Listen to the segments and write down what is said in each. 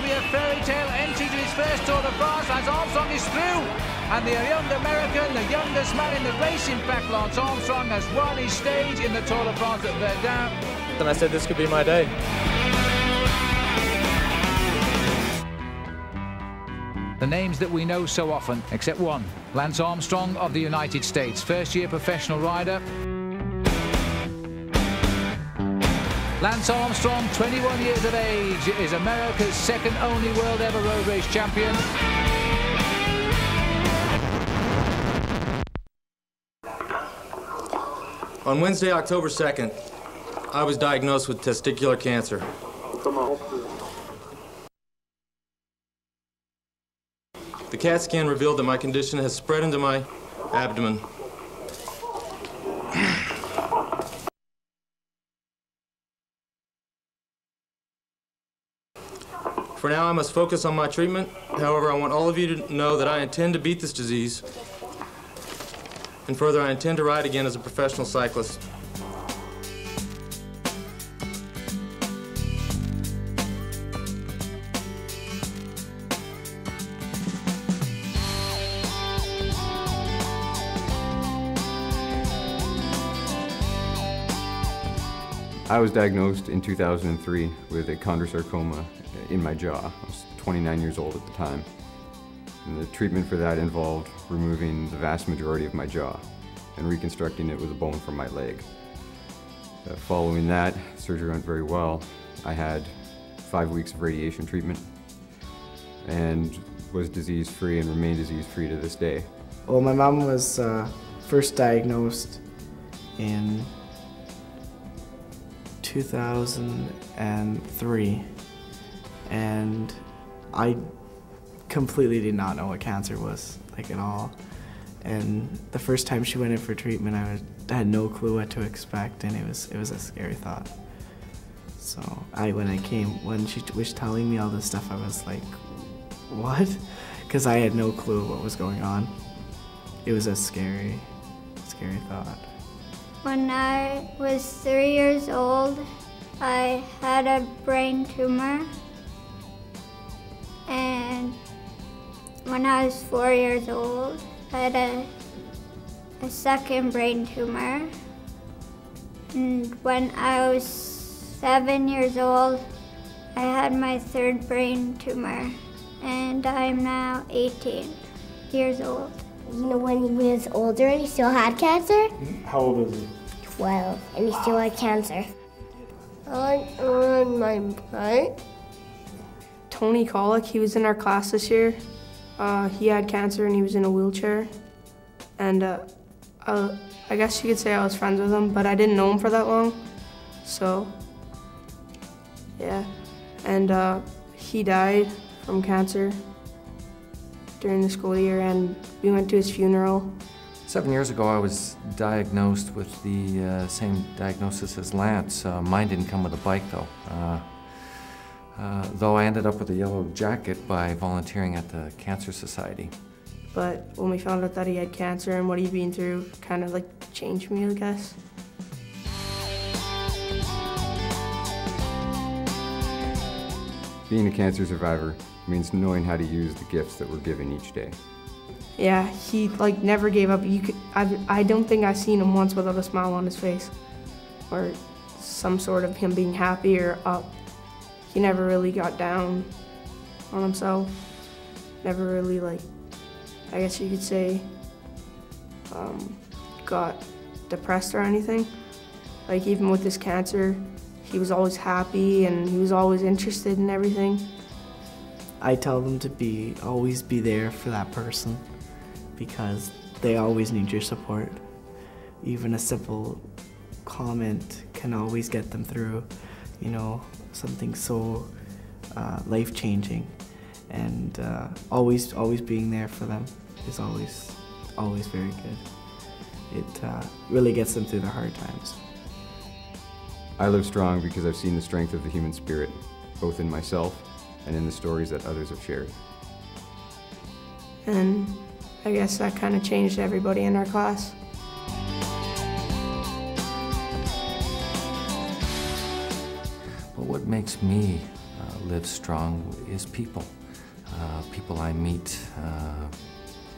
to be a fairy tale entry to his first Tour de France. Lance Armstrong is through, and the young American, the youngest man in the race, in fact, Lance Armstrong, has won his stage in the Tour de France at Verdun. And I said, this could be my day. The names that we know so often, except one. Lance Armstrong of the United States, first-year professional rider. Lance Armstrong, 21 years of age, is America's second only world ever road race champion. On Wednesday, October 2nd, I was diagnosed with testicular cancer. Come on. The CAT scan revealed that my condition has spread into my abdomen. For now, I must focus on my treatment. However, I want all of you to know that I intend to beat this disease. And further, I intend to ride again as a professional cyclist. I was diagnosed in 2003 with a chondrosarcoma in my jaw. I was 29 years old at the time. And the treatment for that involved removing the vast majority of my jaw and reconstructing it with a bone from my leg. Following that, surgery went very well. I had 5 weeks of radiation treatment and was disease-free and remain disease-free to this day. Well, my mom was first diagnosed in 2003, and I completely did not know what cancer was, like, at all. And the first time she went in for treatment, I had no clue what to expect, and it was a scary thought. So when she was telling me all this stuff, I was like, what? Because I had no clue what was going on. It was a scary, scary thought. When I was 3 years old, I had a brain tumor. And when I was 4 years old, I had a second brain tumor. And when I was 7 years old, I had my third brain tumor. And I'm now 18 years old. You know, when he was older and he still had cancer? How old was he? 12, and he still had cancer. On my right. Tony Colick, he was in our class this year. He had cancer and he was in a wheelchair. And I guess you could say I was friends with him, but I didn't know him for that long. So, yeah. And he died from cancer during the school year, and we went to his funeral. 7 years ago, I was diagnosed with the same diagnosis as Lance. Mine didn't come with a bike, though. Though I ended up with a yellow jacket by volunteering at the Cancer Society. But when we found out that he had cancer and what he'd been through, kind of like changed me, I guess. Being a cancer survivor means knowing how to use the gifts that we're given each day. Yeah, he like never gave up. I don't think I've seen him once without a smile on his face, or some sort of him being happy or up. He never really got down on himself. Never really, like, I guess you could say, got depressed or anything. Like, even with his cancer, he was always happy and he was always interested in everything. I tell them to always be there for that person, because they always need your support. Even a simple comment can always get them through, you know, something so life-changing. And always being there for them is always very good. It really gets them through the hard times. I live strong because I've seen the strength of the human spirit, both in myself and in the stories that others have shared. And I guess that kind of changed everybody in our class. But what makes me live strong is people. People I meet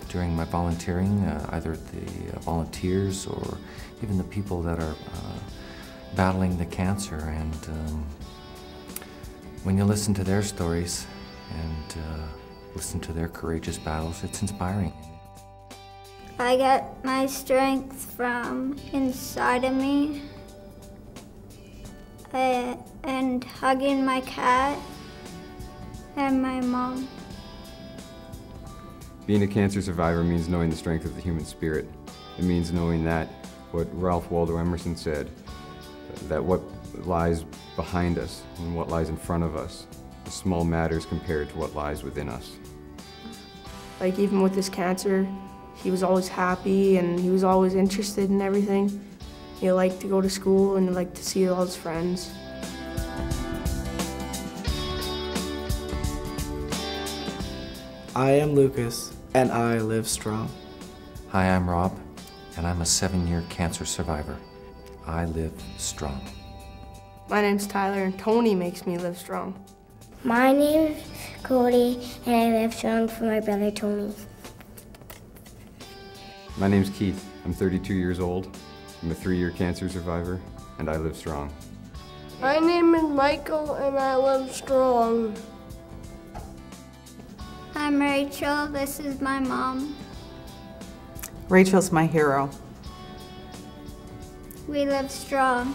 during my volunteering, either the volunteers or even the people that are battling the cancer. And when you listen to their stories and listen to their courageous battles, it's inspiring. I get my strength from inside of me and hugging my cat and my mom. Being a cancer survivor means knowing the strength of the human spirit. It means knowing that what Ralph Waldo Emerson said, that what lies behind us and what lies in front of us is small matters compared to what lies within us. Like, even with this cancer, he was always happy and he was always interested in everything. He liked to go to school and liked to see all his friends. I am Lucas, and I live strong. Hi, I'm Rob, and I'm a 7-year cancer survivor. I live strong. My name's Tyler, and Tony makes me live strong. My name's Cody, and I live strong for my brother Tony. My name's Keith. I'm 32 years old. I'm a 3-year cancer survivor, and I live strong. My name is Michael, and I live strong. I'm Rachel, this is my mom. Rachel's my hero. We live strong.